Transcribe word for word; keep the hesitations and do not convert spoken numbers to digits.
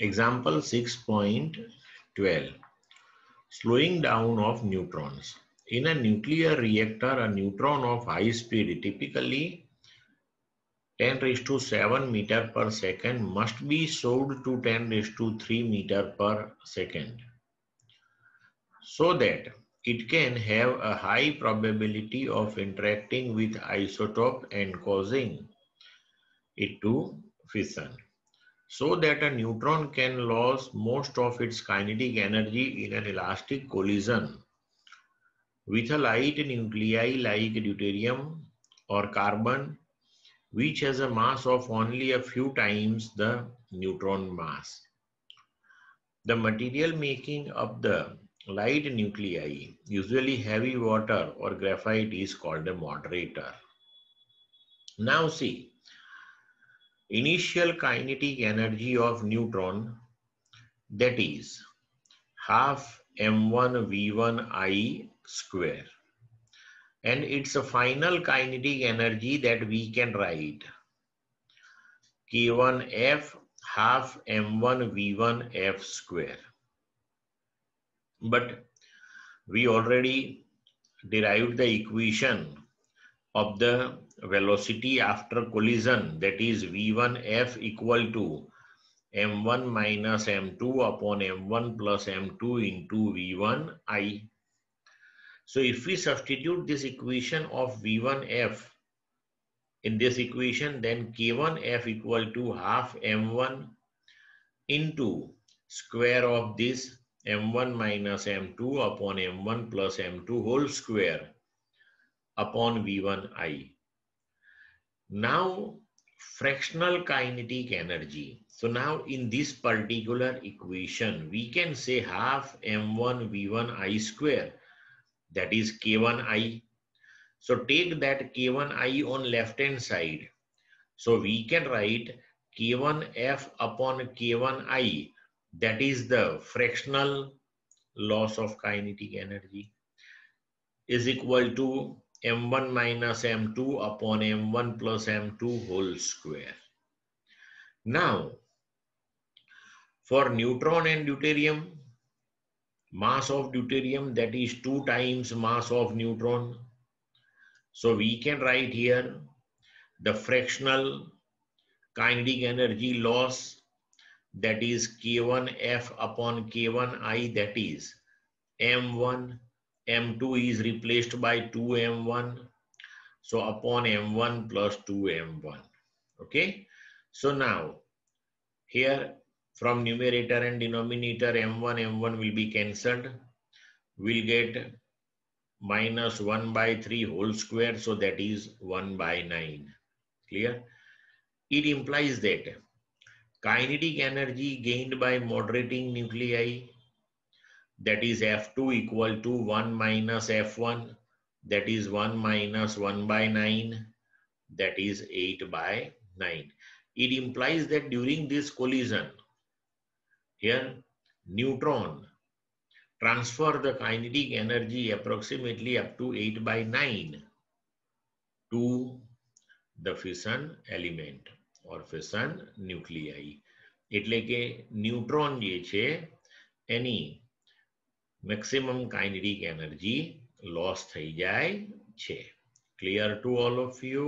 Example six point twelve, slowing down of neutrons. In a nuclear reactor, a neutron of high speed, typically ten raised to seven meter per second, must be slowed to ten raised to three meter per second so that it can have a high probability of interacting with isotope and causing it to fission. So that a neutron can lose most of its kinetic energy in an elastic collision with a light nuclei like deuterium or carbon, which has a mass of only a few times the neutron mass. The material making up the light nuclei, usually heavy water or graphite, is called a moderator. Now see, initial kinetic energy of neutron, that is half m one v one i square, and it's a final kinetic energy that we can write k one f half m one v one f square. But we already derived the equation of the velocity after collision, that is v one f equal to m one minus m two upon m one plus m two into v one i. So if we substitute this equation of v one f in this equation, then k one f equal to half m one into square of this m one minus m two upon m one plus m two whole square upon v one i. Now fractional kinetic energy. So now in this particular equation, we can say half m one v one i square, that is k one i. So take that k one i on left hand side. So we can write k one f upon k one i, that is the fractional loss of kinetic energy, is equal to m one minus m two upon m one plus m two whole square. Now, for neutron and deuterium, mass of deuterium, that is two times mass of neutron. So we can write here the fractional kinetic energy loss, that is k one f upon k one i, that is m one. m two is replaced by two m one, so upon m one plus two m one. Okay, so now here from numerator and denominator, m one m one will be cancelled. We'll get minus one by three whole square, so that is one by nine. Clear? It implies that kinetic energy gained by moderating nuclei, that is f two equal to one minus f one, that is one minus one by nine, that is eight by nine. It implies that during this collision, here neutron transfer the kinetic energy approximately up to eight by nine to the fission element or fission nuclei. એટલે કે neutron જે છે એની maximum kinetic energy loss થઈ જાય છે. Clear to all of you?